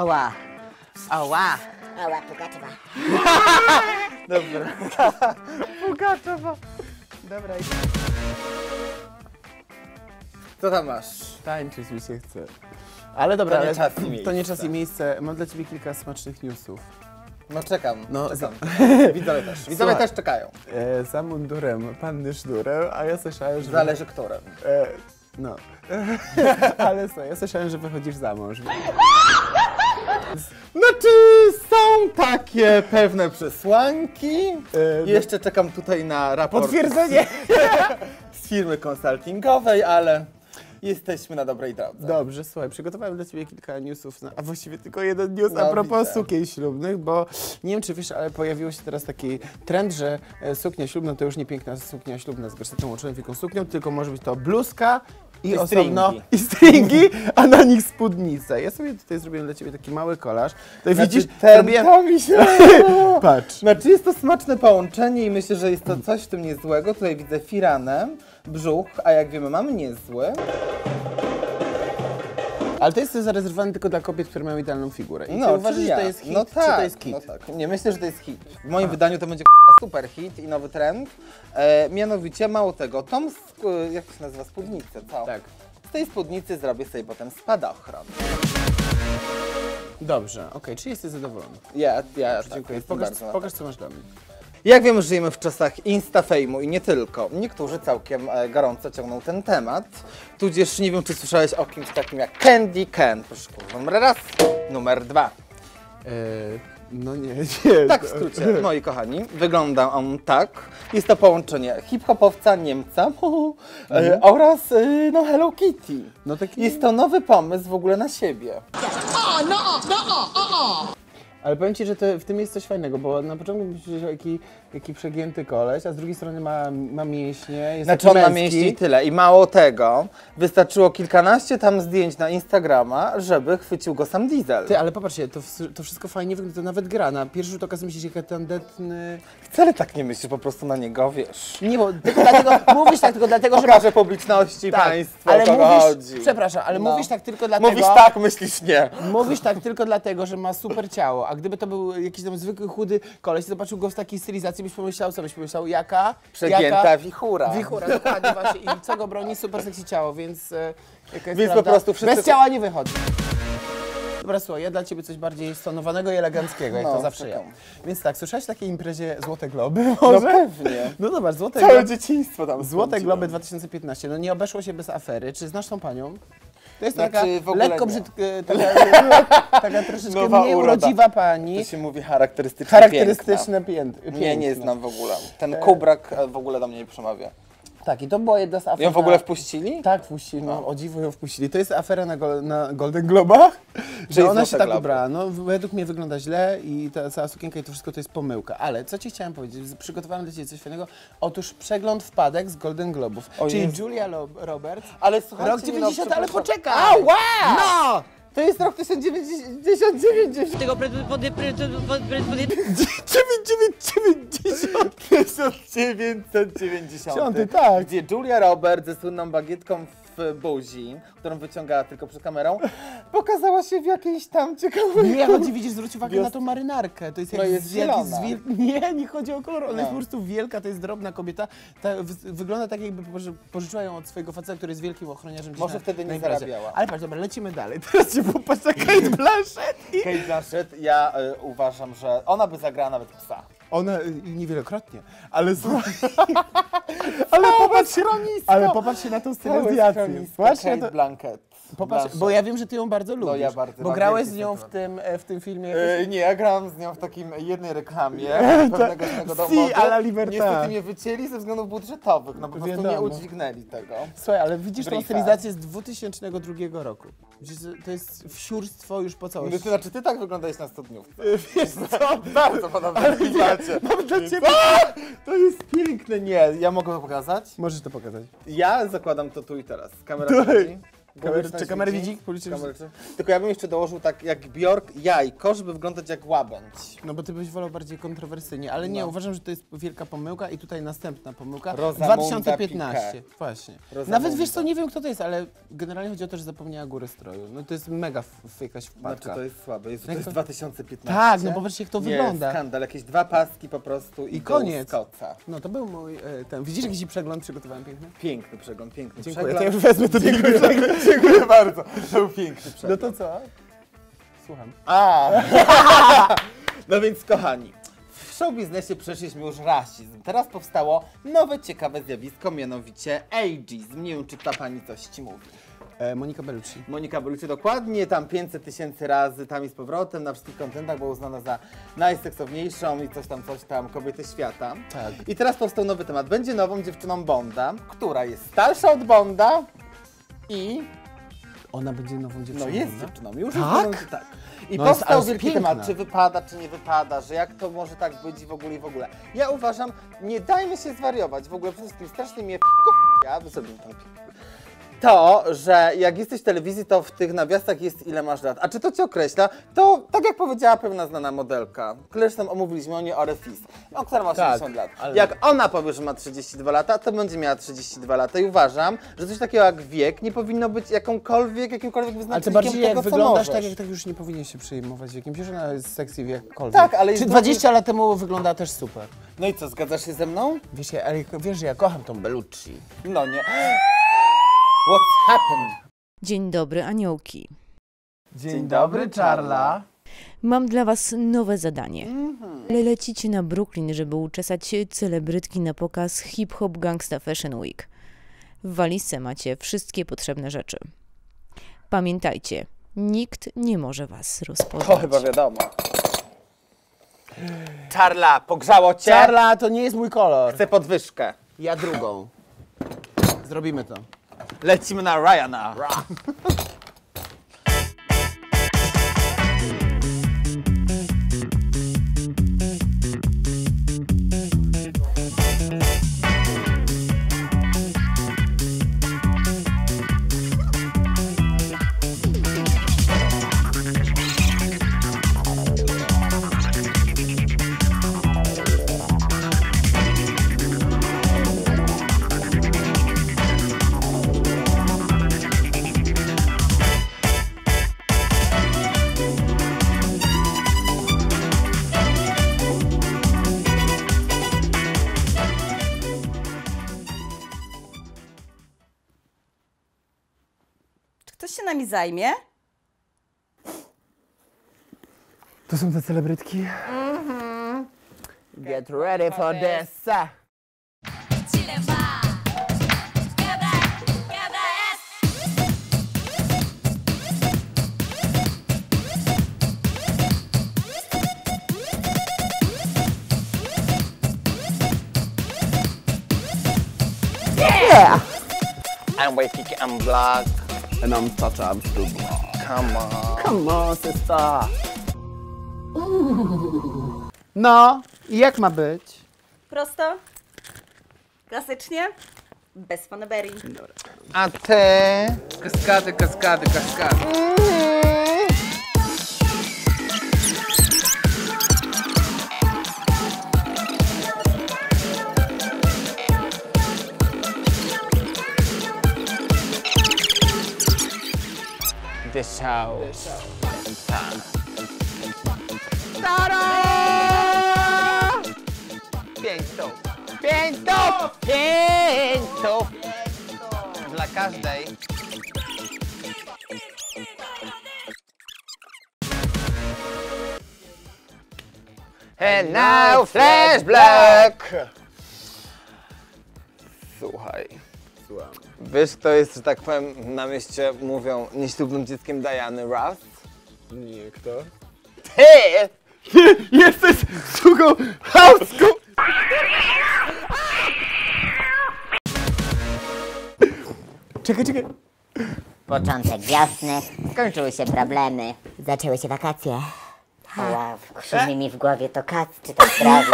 Oła. Oła. Oła, Pugaczowa. Dobra. Pugaczowa. Dobra, idę. Co tam masz? Tańczyć mi się chce. Ale dobra, to nie, ale czas, i miejsce. To nie czas i miejsce. Mam dla ciebie kilka smacznych newsów. No czekam, czekam. Widzowie też. Widzowie też czekają. Za mundurem, panny sznurem, a ja słyszałem, że... Zależy którym. No. Ale co, ja słyszałem, że wychodzisz za mąż. Znaczy, są takie pewne przesłanki. Jeszcze czekam tutaj na raport. Potwierdzenie! Z firmy konsultingowej, ale... Jesteśmy na dobrej drodze. Dobrze, słuchaj, przygotowałem dla ciebie kilka newsów, a właściwie tylko jeden news a propos sukien ślubnych, bo nie wiem, czy wiesz, ale pojawił się teraz taki trend, że suknia ślubna to już nie piękna suknia ślubna z wersetą łączoną wielką suknią, tylko może być to bluzka i osobno stringi. I stringi, a na nich spódnice. Ja sobie tutaj zrobiłem dla ciebie taki mały kolaż. To znaczy, widzisz, to mi się... Patrz. Znaczy jest to smaczne połączenie i myślę, że jest to coś w tym niezłego. Tutaj widzę firanę, brzuch, a jak wiemy mam niezły. Ale to jest zarezerwowane tylko dla kobiet, które mają idealną figurę. I no, uważasz, że to jest hit, no tak, czy to jest hit? No tak. Nie, myślę, że to jest hit. W moim wydaniu to będzie super hit i nowy trend. Mianowicie, mało tego, tą, jak to się nazywa, spódnicę, co? Tak. Z tej spódnicy zrobię sobie potem spadochron. Dobrze, okej, czy jesteś zadowolony? Ja tak, dziękuję. Pokaż co masz dla mnie. Jak wiemy, żyjemy w czasach instafejmu i nie tylko. Niektórzy całkiem gorąco ciągną ten temat. Tudzież nie wiem, czy słyszałeś o kimś takim jak Candy Can. Proszę, numer raz, numer dwa. No nie. Tak w skrócie, moi kochani. Wygląda on tak. Jest to połączenie hip-hopowca, Niemca oraz no Hello Kitty. No taki... Jest to nowy pomysł w ogóle na siebie. Ale powiem ci, że w tym jest coś fajnego, bo na początku myślisz, że jaki przegięty koleś, a z drugiej strony ma mięśnie, jest taki męski. Znaczy on ma mięśnie i tyle. I mało tego, wystarczyło kilkanaście tam zdjęć na Instagrama, żeby chwycił go sam Diesel. Ty, ale popatrzcie, to wszystko fajnie wygląda, to nawet gra. Na pierwszy rzut oka myślisz, jaki tandetny... Wcale tak nie myślisz, po prostu na niego, wiesz. Nie, bo tylko dlatego, mówisz tak tylko dlatego, że... Pokażę publiczności, tak, państwu, ale mówisz, chodzi. Przepraszam, ale mówisz tak tylko dlatego... Mówisz tak, myślisz nie. Mówisz tak tylko dlatego, że ma super ciało. A gdyby to był jakiś tam zwykły, chudy koleś, zobaczył go w takiej stylizacji, byś pomyślał, co byś pomyślał, jaka? Przegięta wichura. Wichura, dokładnie właśnie. I co go broni? Super seksy ciało, więc jaka jest prawda? Po prostu wszyscy... Bez ciała nie wychodzi. Dobra, słuchaj, ja dla ciebie coś bardziej stonowanego i eleganckiego, jak to zawsze ja. Więc tak, słyszałeś o takiej imprezie Złote Globy? Może? No pewnie. No zobacz, Całe dzieciństwo tam Złote Globy 2015, no nie obeszło się bez afery. Czy znasz tą panią? To jest taka lekko brzydka, taka troszeczkę mniej urodziwa pani. To się mówi charakterystyczne piękno. Nie znam w ogóle. Ten kubrak w ogóle do mnie nie przemawia. Tak, i to była jedna z afer. Ją w ogóle wpuścili? Tak, wpuścili. No, o dziwo ją wpuścili. To jest afera na Golden Globach, że ona się tak ubrała. No, według mnie wygląda źle i ta cała sukienka i to wszystko to jest pomyłka. Ale co ci chciałem powiedzieć? Przygotowałem dla ciebie coś fajnego. Otóż przegląd wpadek z Golden Globów. Czyli Julia Roberts. Ale słuchajcie, rok 90, ale poczekaj! Ała! No! To jest rok 1999. Tego tak. Gdzie Julia Roberts ze słynną bagietką w buzi, którą wyciągała tylko przed kamerą, pokazała się w jakiejś tam ciekawej... Nie, chodzi, widzisz, zwróć uwagę na tą marynarkę. To jest nie chodzi o kolor, ona jest po prostu wielka, to jest drobna kobieta. Wygląda tak, jakby pożyczyła ją od swojego faceta, który jest wielkim ochroniarzem. Może wtedy nie zarabiała. Ale patrz, dobra, lecimy dalej. Teraz cię popatrz na Cate Blanchett. Cate Blanchett, ja uważam, że ona by zagrała nawet psa. Ona niewielokrotnie, ale słuchaj, ale popatrz się na tą stylizację. Cate Blanchett. Popatrz, bo ja wiem, że ty ją bardzo lubisz, bo grałeś z nią w tym filmie. Nie, ja grałam z nią w takim jednej reklamie pewnego innego domu. Niestety mnie wycięli ze względów budżetowych, no po prostu nie udźwignęli tego. Słuchaj, ale widzisz tą stylizację z 2002 roku. To jest wsiurstwo już po całości. Znaczy ty tak wyglądasz na studniówce. Wiesz co? Bardzo podobnie. Mam dla ciebie. To jest piękne, nie? Ja mogę to pokazać? Możesz to pokazać. Ja zakładam to tu i teraz. Kamera. Czy kamery widzi? Tylko ja bym jeszcze dołożył tak jak Bjork jajko, żeby wyglądać jak łabędź. No bo ty byś wolał bardziej kontrowersyjnie, ale nie, uważam, że to jest wielka pomyłka i tutaj następna pomyłka. Rozamunda 2015. Pique. Właśnie. Rozamunda. Nawet wiesz co, nie wiem kto to jest, ale generalnie chodzi o to, że zapomniała góry stroju. No to jest mega jakaś wpadka. Znaczy to jest słabe, Jezu, to jest 2015. Tak, no popatrzcie jak to wygląda. Nie, skandal, jakieś dwa paski po prostu i koniec. Koca. No to był mój ten. Widzisz jakiś przegląd przygotowałem piękny? Piękny przegląd, piękny Dziękuję. Przegląd. Ja już wezmę to Dziękuję bardzo. To był piękny przegląd. No to co? Słucham. No więc kochani, w showbiznesie przeszliśmy już rasizm. Teraz powstało nowe ciekawe zjawisko, mianowicie ageism. Nie wiem, czy ta pani coś ci mówi. Monika Bellucci. Monika Bellucci, dokładnie, tam 500 000 razy tam i z powrotem, na wszystkich kontentach była uznana za najseksowniejszą i coś tam, kobiety świata. Tak. I teraz powstał nowy temat. Będzie nową dziewczyną Bonda, która jest starsza od Bonda i... Ona będzie nową dziewczyną. No jest dziewczyną, już tak? Jest tak. I no powstał wielki temat, czy wypada, czy nie wypada, że jak to może tak być w ogóle. Ja uważam, nie dajmy się zwariować w ogóle, przede wszystkim strasznie mnie to, że jak jesteś w telewizji, to w tych nawiasach jest ile masz lat. A czy to cię określa? To tak jak powiedziała pewna znana modelka, zresztą omówiliśmy o niej Orefis, która ma 80 lat. Ale... Jak ona powie, że ma 32 lata, to będzie miała 32 lata i uważam, że coś takiego jak wiek nie powinno być jakimkolwiek wyznacznikiem tego, co możesz. Ale bardziej jak wyglądasz tak, jak tak już nie powinien się przejmować wiekiem, że ona jest sexy wiekolwiek. Tak, ale... Czy 20 lat temu wygląda też super. No i co, zgadzasz się ze mną? Wiesz, że ja kocham tą Bellucci. No nie. What's happened? Dzień dobry, aniołki. Dzień dobry, Czarla. Mam dla was nowe zadanie. Lecicie na Brooklyn, żeby uczesać celebrytki na pokaz Hip-Hop Gangsta Fashion Week. W walizce macie wszystkie potrzebne rzeczy. Pamiętajcie, nikt nie może was rozpoznać. To chyba wiadomo. Czarla, pogrzało cię? Czarla, to nie jest mój kolor. Chcę podwyżkę. Ja drugą. Zrobimy to. Lecimy na Ryana. Mi zajmie. To są te celebrytki. Get ready for this. Yeah! I'm waiting, I'm black. And I'm such a come on. Come on, sister. No, i jak ma być? Prosto, klasycznie, bez fanaberii. Dobra. A te kaskady, kaskady, kaskady. Pięto! Dla każdej. And now flashback! Słuchaj. Wiesz, kto jest, że tak powiem, na mieście mówią nieślubnym dzieckiem Diany Ross? Nie, kto? Ty! Jesteś sługą House'ku! Czekaj. Początek wiosny, skończyły się problemy, zaczęły się wakacje. Hała, krzywi mi w głowie to kac, czy to zdrowie.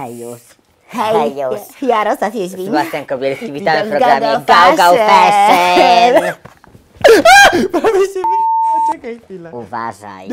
A już, Hej już! Jarosław Jeźwin. Złatenko Bielski, witamy w programie Go Go Fashion! Prawie się czekaj chwilę. Uważaj.